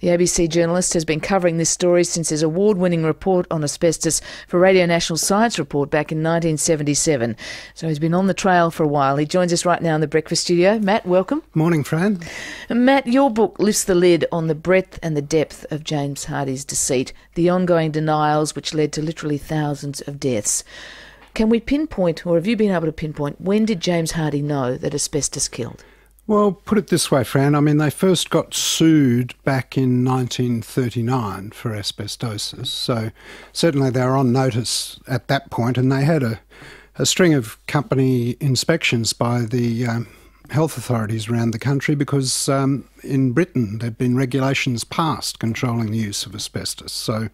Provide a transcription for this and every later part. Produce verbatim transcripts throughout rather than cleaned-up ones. The A B C journalist has been covering this story since his award-winning report on asbestos for Radio National Science Report back in nineteen seventy-seven. So he's been on the trail for a while. He joins us right now in the breakfast studio. Matt, welcome. Morning, Fran. Matt, your book lifts the lid on the breadth and the depth of James Hardie's deceit, the ongoing denials which led to literally thousands of deaths. Can we pinpoint, or have you been able to pinpoint, when did James Hardie know that asbestos killed? Well, put it this way, Fran, I mean, they first got sued back in nineteen thirty-nine for asbestosis, so certainly they were on notice at that point, and they had a, a string of company inspections by the um, health authorities around the country because um, in Britain there'd been regulations passed controlling the use of asbestos. So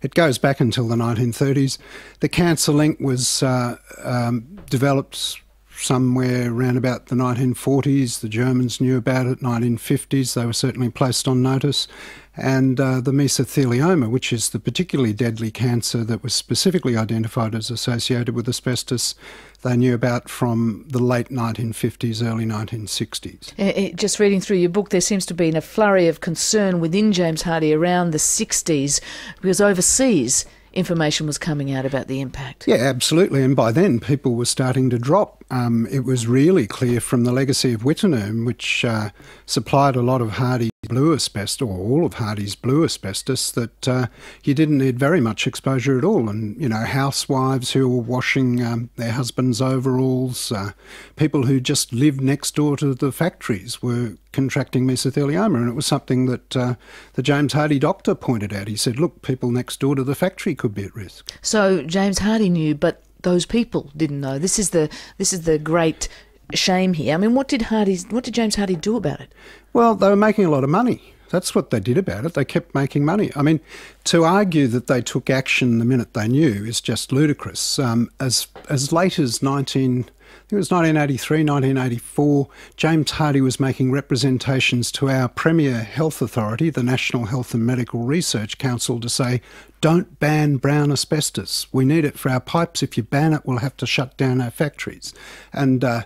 it goes back until the nineteen thirties. The cancer link was uh, um, developed somewhere around about the nineteen forties. The Germans knew about it, nineteen fifties. They were certainly placed on notice. And uh, the mesothelioma, which is the particularly deadly cancer that was specifically identified as associated with asbestos, they knew about from the late nineteen fifties, early nineteen sixties. It, just reading through your book, there seems to have been a flurry of concern within James Hardie around the sixties because overseas information was coming out about the impact. Yeah, absolutely. And by then, people were starting to drop. Um, it was really clear from the legacy of Wittenham, which uh, supplied a lot of Hardie blue asbestos, or all of Hardie's blue asbestos, that uh, you didn't need very much exposure at all. And, you know, housewives who were washing um, their husbands' overalls, uh, people who just lived next door to the factories were contracting mesothelioma, and it was something that uh, the James Hardie doctor pointed out. He said, look, people next door to the factory could be at risk. So James Hardie knew, but those people didn't know. This is the this is the great shame here. I mean, what did Hardie, what did James Hardie do about it? Well, they were making a lot of money. That's what they did about it. They kept making money. I mean, to argue that they took action the minute they knew is just ludicrous. Um, as as late as nineteen, I think it was nineteen eighty-three, nineteen eighty-four, James Hardie was making representations to our premier health authority, the National Health and Medical Research Council, to say, don't ban brown asbestos. We need it for our pipes. If you ban it, we'll have to shut down our factories. And uh,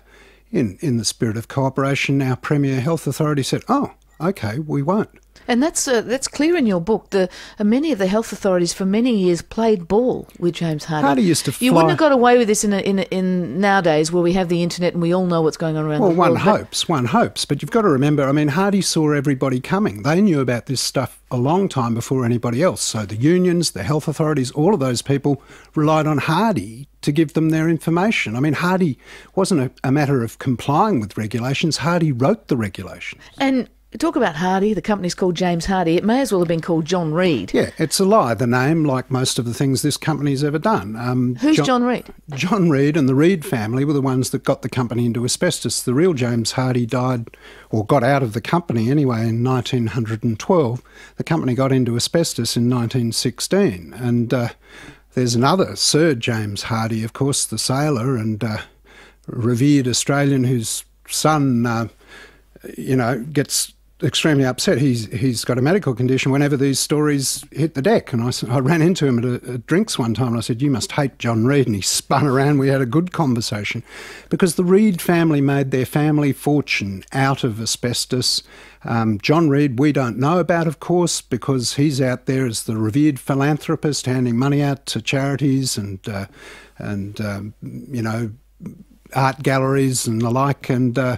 in in the spirit of cooperation, our premier health authority said, oh, okay, we won't. And that's uh, that's clear in your book. The uh, many of the health authorities for many years played ball with James Hardie. Hardie used to fly. You wouldn't have got away with this in a, in a, in nowadays, where we have the internet and we all know what's going on around well, the world. Well, one hopes, one hopes. But you've got to remember, I mean, Hardie saw everybody coming. They knew about this stuff a long time before anybody else. So the unions, the health authorities, all of those people relied on Hardie to give them their information. I mean, Hardie wasn't a, a matter of complying with regulations. Hardie wrote the regulations. And talk about Hardie. The company's called James Hardie. It may as well have been called John Reid. Yeah, it's a lie, the name, like most of the things this company's ever done. Um, Who's John, John Reid? John Reid and the Reid family were the ones that got the company into asbestos. The real James Hardie died, or got out of the company anyway, in nineteen twelve. The company got into asbestos in nineteen sixteen. And uh, there's another, Sir James Hardie, of course, the sailor and uh, revered Australian, whose son, uh, you know, gets extremely upset. He's he's got a medical condition whenever these stories hit the deck. And I, I ran into him at a, a drinks one time and I said, you must hate John Reid. And he spun around. We had a good conversation because the Reid family made their family fortune out of asbestos. Um, John Reid we don't know about, of course, because he's out there as the revered philanthropist handing money out to charities and, uh, and um, you know, art galleries and the like, and uh,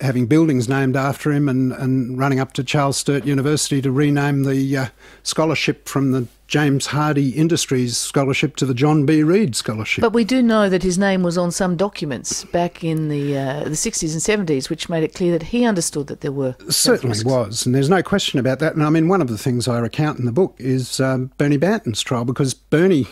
having buildings named after him, and, and running up to Charles Sturt University to rename the uh, scholarship from the James Hardie Industries Scholarship to the John B. Reid Scholarship. But we do know that his name was on some documents back in the uh, the sixties and seventies, which made it clear that he understood that there were certainly was, and there's no question about that. And I mean, one of the things I recount in the book is um, Bernie Banton's trial, because Bernie,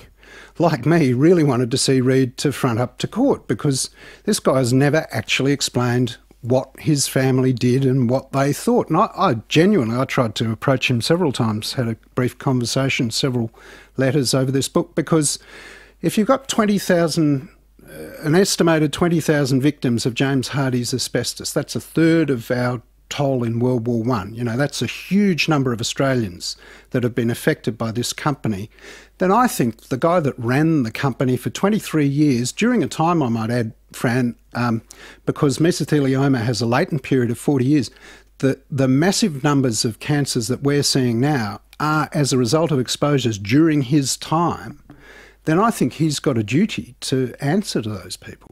like me, really wanted to see Reid to front up to court, because this guy's never actually explained what his family did and what they thought. And I, I genuinely, I tried to approach him several times, had a brief conversation, several letters over this book, because if you've got twenty thousand, uh, an estimated twenty thousand victims of James Hardie's asbestos, that's a third of our toll in World War One. You know, that's a huge number of Australians that have been affected by this company. Then I think the guy that ran the company for twenty-three years, during a time, I might add, Fran, um, because mesothelioma has a latent period of forty years, the, the massive numbers of cancers that we're seeing now are as a result of exposures during his time, then I think he's got a duty to answer to those people.